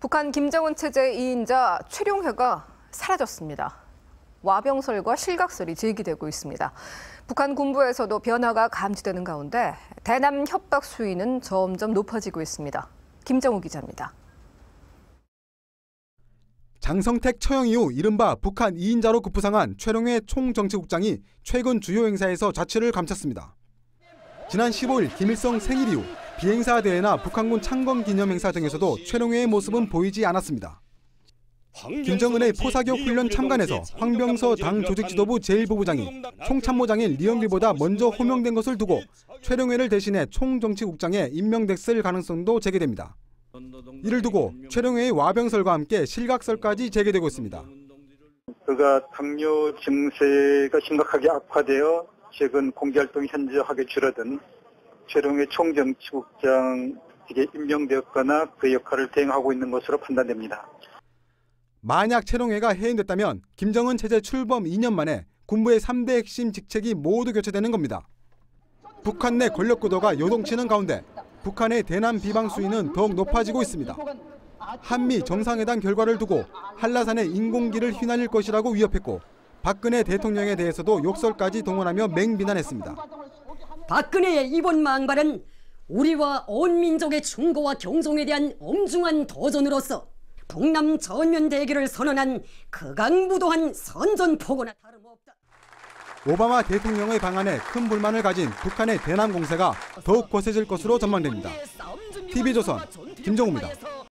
북한 김정은 체제의 2인자 최룡해가 사라졌습니다. 와병설과 실각설이 제기되고 있습니다. 북한 군부에서도 변화가 감지되는 가운데 대남 협박 수위는 점점 높아지고 있습니다. 김정우 기자입니다. 장성택 처형 이후 이른바 북한 2인자로 급부상한 최룡해 총정치국장이 최근 주요 행사에서 자취를 감췄습니다. 지난 15일 김일성 생일 이후 비행사 대회나 북한군 창건 기념 행사장에서도 최룡해의 모습은 보이지 않았습니다. 김정은의 포사격 훈련 참관에서 황병서 당 조직지도부 제1부부장이 총참모장인 리영길보다 먼저 호명된 것을 두고 최룡해를 대신해 총정치국장에 임명됐을 가능성도 제기됩니다. 이를 두고 최룡해의 와병설과 함께 실각설까지 제기되고 있습니다. 그가 당뇨 증세가 심각하게 악화되어 최근 공개활동이 현저하게 줄어든 최룡해 총정치국장에게 임명되었거나 그 역할을 대행하고 있는 것으로 판단됩니다. 만약 최룡해가 해임됐다면 김정은 체제 출범 2년 만에 군부의 3대 핵심 직책이 모두 교체되는 겁니다. 북한 내 권력 구도가 요동치는 가운데 북한의 대남 비방 수위는 더욱 높아지고 있습니다. 한미 정상회담 결과를 두고 한라산의 인공기를 휘날릴 것이라고 위협했고 박근혜 대통령에 대해서도 욕설까지 동원하며 맹비난했습니다. 박근혜의 이번 망발은 우리와 온 민족의 충고와 경종에 대한 엄중한 도전으로서 동남 전면 대결을 선언한 극악무도한 선전포고나 다름없다. 오바마 대통령의 방안에 큰 불만을 가진 북한의 대남 공세가 더욱 거세질 것으로 전망됩니다. TV조선 김정우입니다.